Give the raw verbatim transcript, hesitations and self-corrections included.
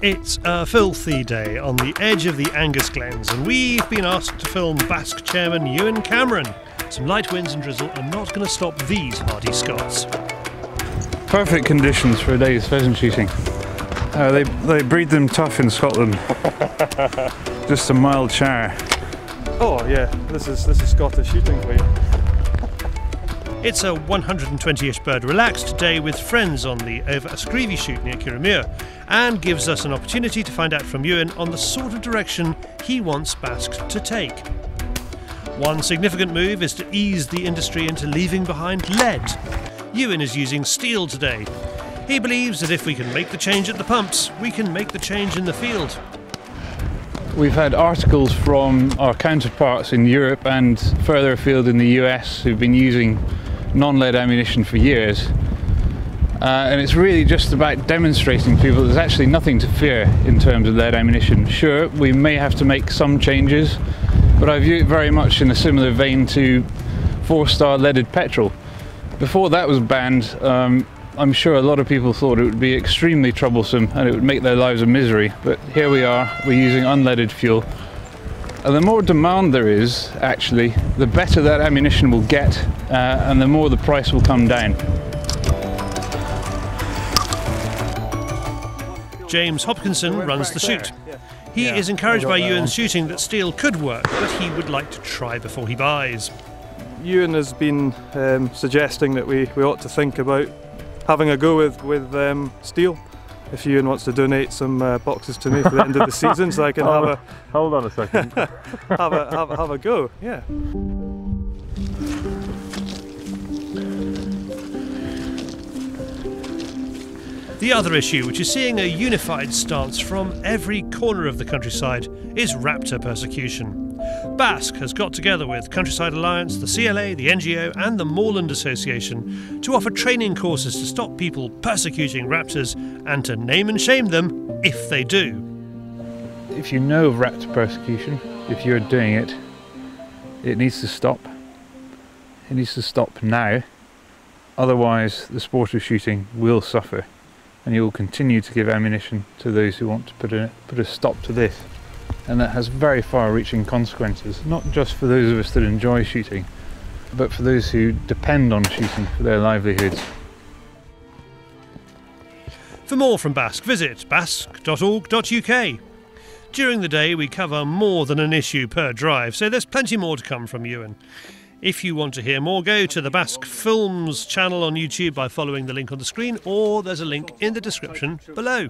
It's a filthy day on the edge of the Angus Glens, and we've been asked to film B A S C chairman Eoghan Cameron. Some light winds and drizzle are not going to stop these hardy Scots. Perfect conditions for a day's pheasant shooting. Uh, they, they breed them tough in Scotland. Just a mild shower. Oh yeah, this is, this is Scottish shooting for you. It's a one hundred twenty-ish bird relaxed day with friends on the Over Ascreevy shoot near Kirimur, and gives us an opportunity to find out from Eoghan on the sort of direction he wants B A S C to take. One significant move is to ease the industry into leaving behind lead. Eoghan is using steel today. He believes that if we can make the change at the pumps, we can make the change in the field. We've had articles from our counterparts in Europe and further afield in the U S who've been using non-lead ammunition for years, uh, and it's really just about demonstrating to people there's actually nothing to fear in terms of lead ammunition. Sure, we may have to make some changes, but I view it very much in a similar vein to four-star leaded petrol. Before that was banned, um, I'm sure a lot of people thought it would be extremely troublesome and it would make their lives a misery, but here we are, we're using unleaded fuel. And the more demand there is, actually, the better that ammunition will get, uh, and the more the price will come down. James Hopkinson runs the shoot. He yeah, is encouraged by Eoghan's shooting that steel could work, but he would like to try before he buys. Eoghan has been um, suggesting that we, we ought to think about having a go with, with um, steel. If Eoghan wants to donate some uh, boxes to me for the end of the season, so I can have a... Hold on a second. have, a, have, have a go, yeah. The other issue, which is seeing a unified stance from every corner of the countryside, is raptor persecution. B A S C has got together with Countryside Alliance, the C L A, the N G O and the Moorland Association to offer training courses to stop people persecuting raptors and to name and shame them if they do. If you know of raptor persecution, if you're doing it, it needs to stop. It needs to stop now, otherwise the sport of shooting will suffer and you will continue to give ammunition to those who want to put a, put a stop to this. And that has very far-reaching consequences, not just for those of us that enjoy shooting, but for those who depend on shooting for their livelihoods. For more from B A S C, visit basc dot org dot U K. During the day we cover more than an issue per drive, so there's plenty more to come from Eoghan. If you want to hear more, go to the B A S C Films channel on YouTube by following the link on the screen, or there's a link in the description below.